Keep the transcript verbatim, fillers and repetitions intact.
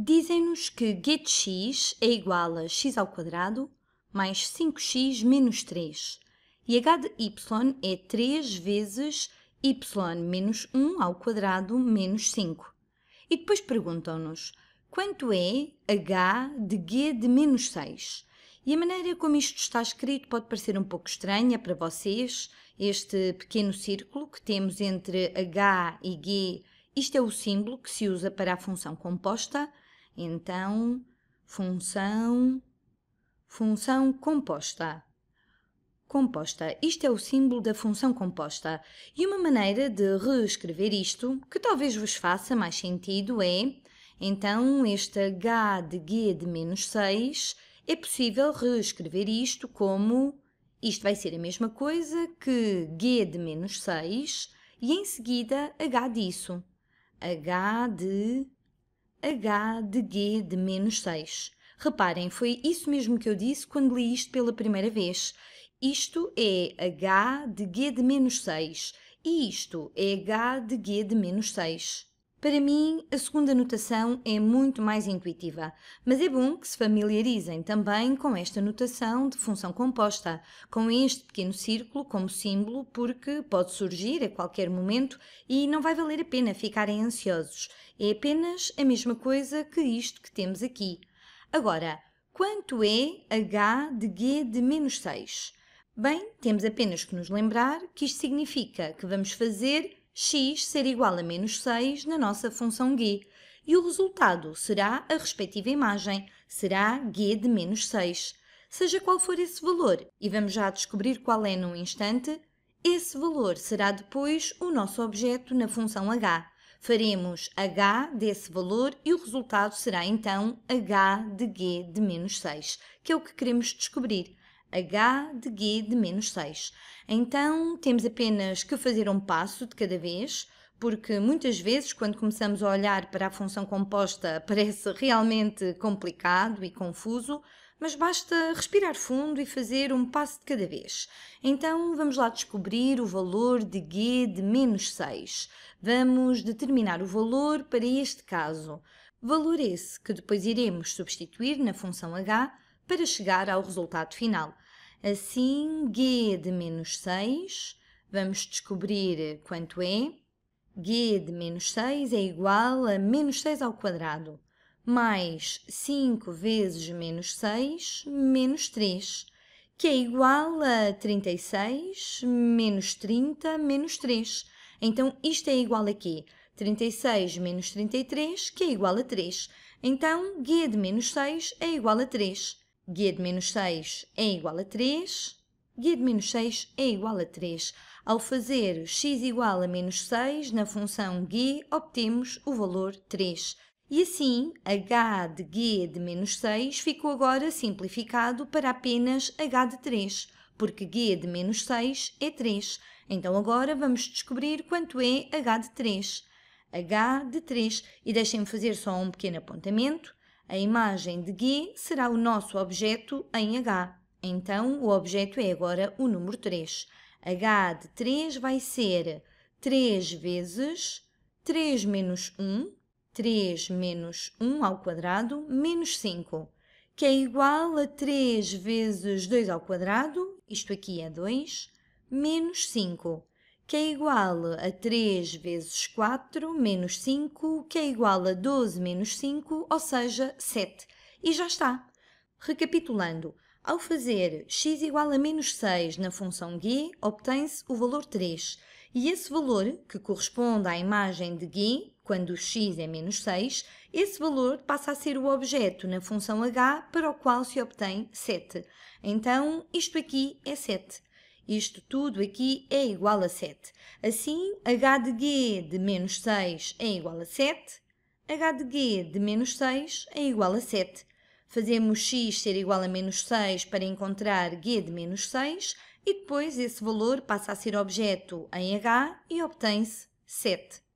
Dizem-nos que getx é igual a x ao quadrado mais cinco x menos três e h de y é três vezes y menos um ao quadrado menos cinco. E depois perguntam-nos quanto é h de g de menos seis. E a maneira como isto está escrito pode parecer um pouco estranha para vocês, este pequeno círculo que temos entre h e g. Isto é o símbolo que se usa para a função composta. Então, função, função composta, composta. Isto é o símbolo da função composta. E uma maneira de reescrever isto, que talvez vos faça mais sentido, é, então, este h de g de menos seis, é possível reescrever isto como, isto vai ser a mesma coisa que g de menos seis, e em seguida h disso, h de... h de g de menos seis. Reparem, foi isso mesmo que eu disse quando li isto pela primeira vez. Isto é h de g de menos seis e isto é h de g de menos seis. Para mim, a segunda notação é muito mais intuitiva, mas é bom que se familiarizem também com esta notação de função composta, com este pequeno círculo como símbolo, porque pode surgir a qualquer momento e não vai valer a pena ficarem ansiosos. É apenas a mesma coisa que isto que temos aqui. Agora, quanto é h de g de menos seis? Bem, temos apenas que nos lembrar que isto significa que vamos fazer x ser igual a menos seis na nossa função g, e o resultado será a respectiva imagem, será g de menos seis. Seja qual for esse valor, e vamos já descobrir qual é num instante, esse valor será depois o nosso objeto na função h. Faremos h desse valor e o resultado será então h de g de menos seis, que é o que queremos descobrir. H de g de menos seis. Então, temos apenas que fazer um passo de cada vez, porque muitas vezes, quando começamos a olhar para a função composta, parece realmente complicado e confuso, mas basta respirar fundo e fazer um passo de cada vez. Então, vamos lá descobrir o valor de g de menos seis. Vamos determinar o valor para este caso. Valor esse que depois iremos substituir na função h, para chegar ao resultado final. Assim, g de menos seis, vamos descobrir quanto é. G de menos seis é igual a menos seis ao quadrado, mais cinco vezes menos seis, menos três, que é igual a trinta e seis menos trinta menos três. Então, isto é igual a quê? trinta e seis menos trinta e três, que é igual a três. Então, g de menos seis é igual a três. G de menos seis é igual a três, g de menos seis é igual a três. Ao fazer x igual a menos seis na função g, obtemos o valor três. E assim, h de g de menos seis ficou agora simplificado para apenas h de três, porque g de menos seis é três. Então agora vamos descobrir quanto é h de três. H de três, e deixem-me fazer só um pequeno apontamento. A imagem de g será o nosso objeto em h. Então, o objeto é agora o número três. H de três vai ser três vezes três menos um, três menos um ao quadrado, menos cinco, que é igual a três vezes dois ao quadrado, isto aqui é dois, menos cinco, que é igual a três vezes quatro menos cinco, que é igual a doze menos cinco, ou seja, sete. E já está. Recapitulando, ao fazer x igual a menos seis na função g, obtém-se o valor três. E esse valor, que corresponde à imagem de g, quando x é menos seis, esse valor passa a ser o objeto na função h para o qual se obtém sete. Então, isto aqui é sete. Isto tudo aqui é igual a sete. Assim, h de g de menos seis é igual a sete. H de g de menos seis é igual a sete. Fazemos x ser igual a menos seis para encontrar g de menos seis e depois esse valor passa a ser objeto em h e obtém-se sete.